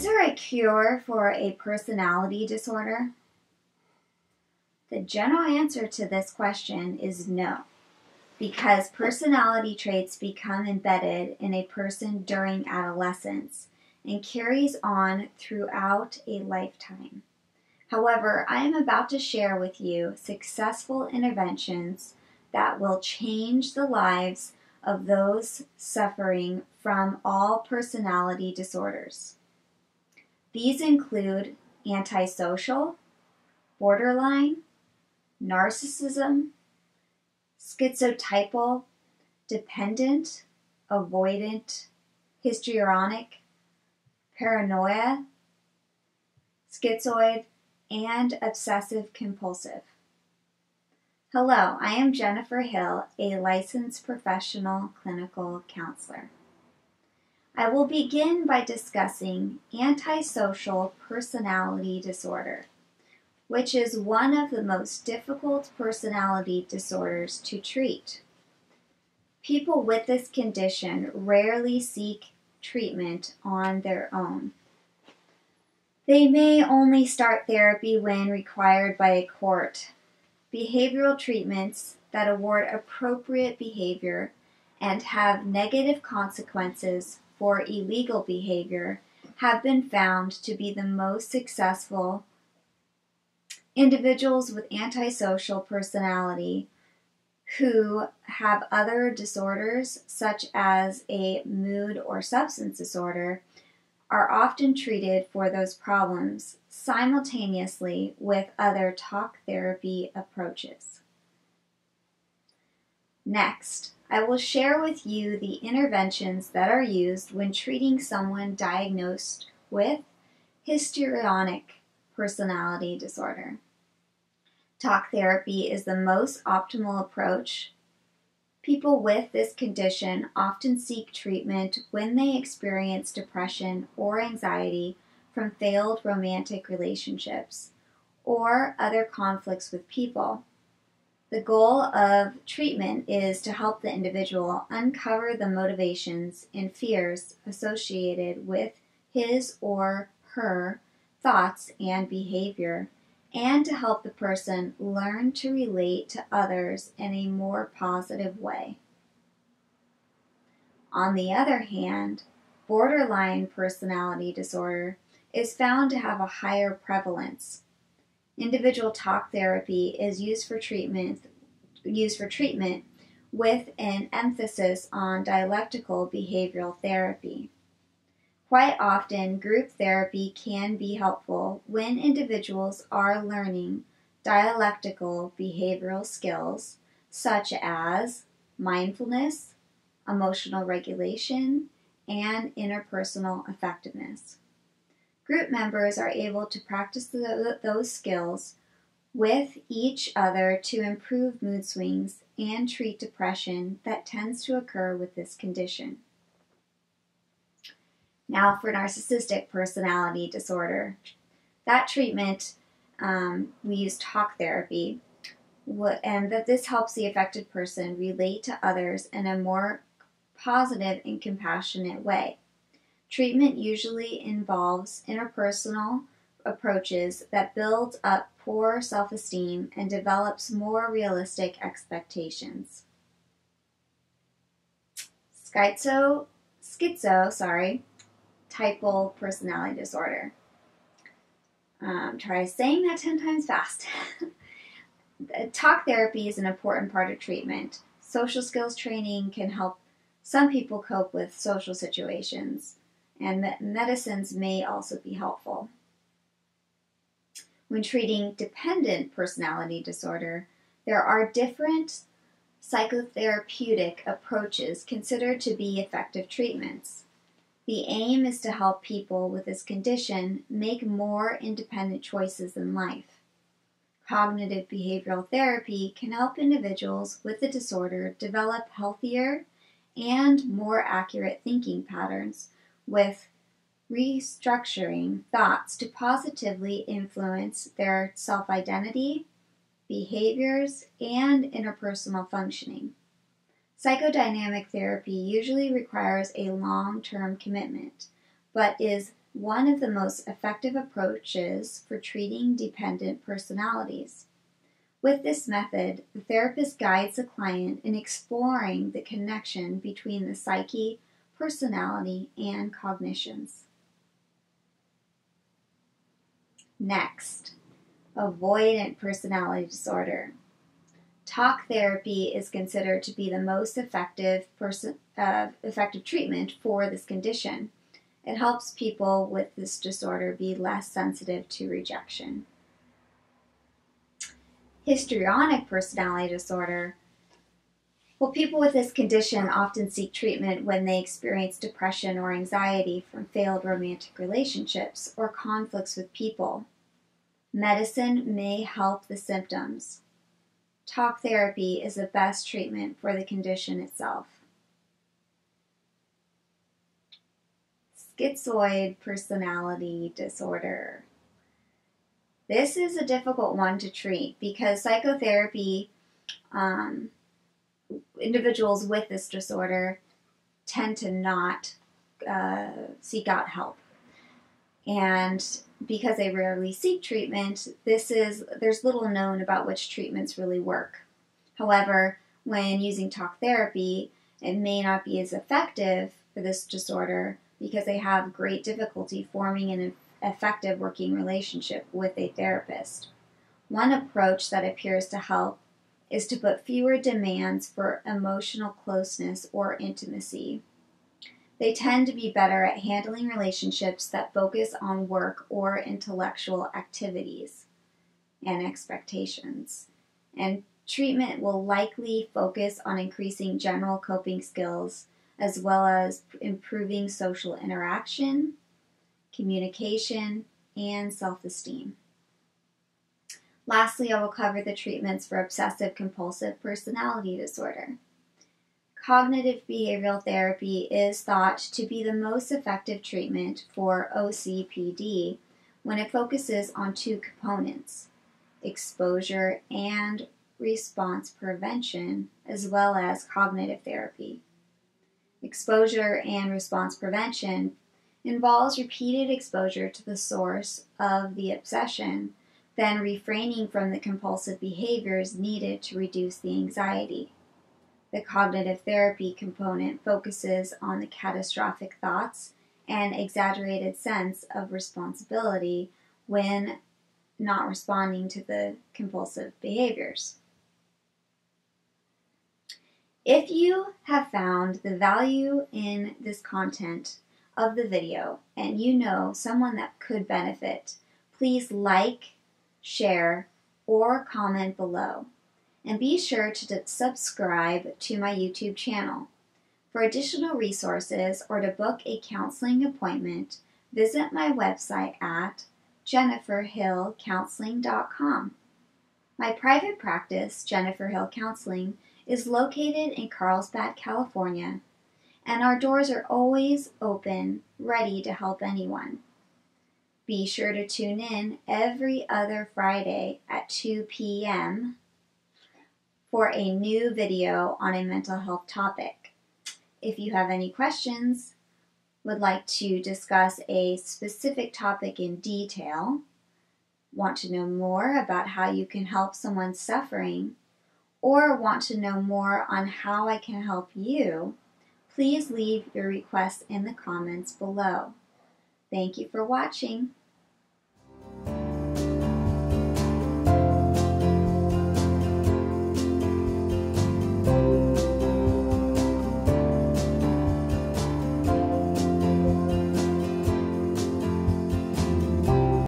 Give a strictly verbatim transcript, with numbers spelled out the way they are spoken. Is there a cure for a personality disorder? The general answer to this question is no, because personality traits become embedded in a person during adolescence and carries on throughout a lifetime. However, I am about to share with you successful interventions that will change the lives of those suffering from all personality disorders. These include antisocial, borderline, narcissism, schizotypal, dependent, avoidant, histrionic, paranoia, schizoid, and obsessive-compulsive. Hello, I am Jennifer Hill, a licensed professional clinical counselor. I will begin by discussing antisocial personality disorder, which is one of the most difficult personality disorders to treat. People with this condition rarely seek treatment on their own. They may only start therapy when required by a court. Behavioral treatments that award appropriate behavior and have negative consequences for illegal behavior have been found to be the most successful. Individuals with antisocial personality who have other disorders, such as a mood or substance disorder, are often treated for those problems simultaneously with other talk therapy approaches. Next, I will share with you the interventions that are used when treating someone diagnosed with histrionic personality disorder. Talk therapy is the most optimal approach. People with this condition often seek treatment when they experience depression or anxiety from failed romantic relationships or other conflicts with people. The goal of treatment is to help the individual uncover the motivations and fears associated with his or her thoughts and behavior, and to help the person learn to relate to others in a more positive way. On the other hand, borderline personality disorder is found to have a higher prevalence. Individual talk therapy is used for treatment, used for treatment with an emphasis on dialectical behavioral therapy. Quite often, group therapy can be helpful when individuals are learning dialectical behavioral skills such as mindfulness, emotional regulation, and interpersonal effectiveness. Group members are able to practice those skills with each other to improve mood swings and treat depression that tends to occur with this condition. Now for narcissistic personality disorder. That treatment, um, we use talk therapy, and that this helps the affected person relate to others in a more positive and compassionate way. Treatment usually involves interpersonal approaches that build up poor self-esteem and develops more realistic expectations. Schizo, schizo, sorry. Typal personality disorder. Um, try saying that ten times fast. Talk therapy is an important part of treatment. Social skills training can help some people cope with social situations, and me- medicines may also be helpful. When treating dependent personality disorder, there are different psychotherapeutic approaches considered to be effective treatments. The aim is to help people with this condition make more independent choices in life. Cognitive behavioral therapy can help individuals with the disorder develop healthier and more accurate thinking patterns with restructuring thoughts to positively influence their self-identity, behaviors, and interpersonal functioning. Psychodynamic therapy usually requires a long-term commitment, but is one of the most effective approaches for treating dependent personalities. With this method, the therapist guides the client in exploring the connection between the psyche, personality, and cognitions. Next, avoidant personality disorder. Talk therapy is considered to be the most effective, person, uh, effective treatment for this condition. It helps people with this disorder be less sensitive to rejection. Histrionic personality disorder. Well, people with this condition often seek treatment when they experience depression or anxiety from failed romantic relationships or conflicts with people. Medicine may help the symptoms. Talk therapy is the best treatment for the condition itself. Schizoid personality disorder. This is a difficult one to treat because psychotherapy, um, individuals with this disorder tend to not uh, seek out help. And because they rarely seek treatment, this is there's little known about which treatments really work. However, when using talk therapy, it may not be as effective for this disorder because they have great difficulty forming an effective working relationship with a therapist. One approach that appears to help is to put fewer demands for emotional closeness or intimacy. They tend to be better at handling relationships that focus on work or intellectual activities and expectations. And treatment will likely focus on increasing general coping skills as well as improving social interaction, communication, and self-esteem. Lastly, I will cover the treatments for obsessive-compulsive personality disorder. Cognitive behavioral therapy is thought to be the most effective treatment for O C P D when it focuses on two components, exposure and response prevention, as well as cognitive therapy. Exposure and response prevention involves repeated exposure to the source of the obsession, then refraining from the compulsive behaviors needed to reduce the anxiety. The cognitive therapy component focuses on the catastrophic thoughts and exaggerated sense of responsibility when not responding to the compulsive behaviors. If you have found the value in this content of the video and you know someone that could benefit, please like, share, or comment below. And be sure to subscribe to my YouTube channel. For additional resources or to book a counseling appointment, visit my website at jennifer hill counseling dot com. My private practice, Jennifer Hill Counseling, is located in Carlsbad, California, and our doors are always open, ready to help anyone. Be sure to tune in every other Friday at two p m for a new video on a mental health topic. If you have any questions, would like to discuss a specific topic in detail, want to know more about how you can help someone suffering, or want to know more on how I can help you, please leave your requests in the comments below. Thank you for watching.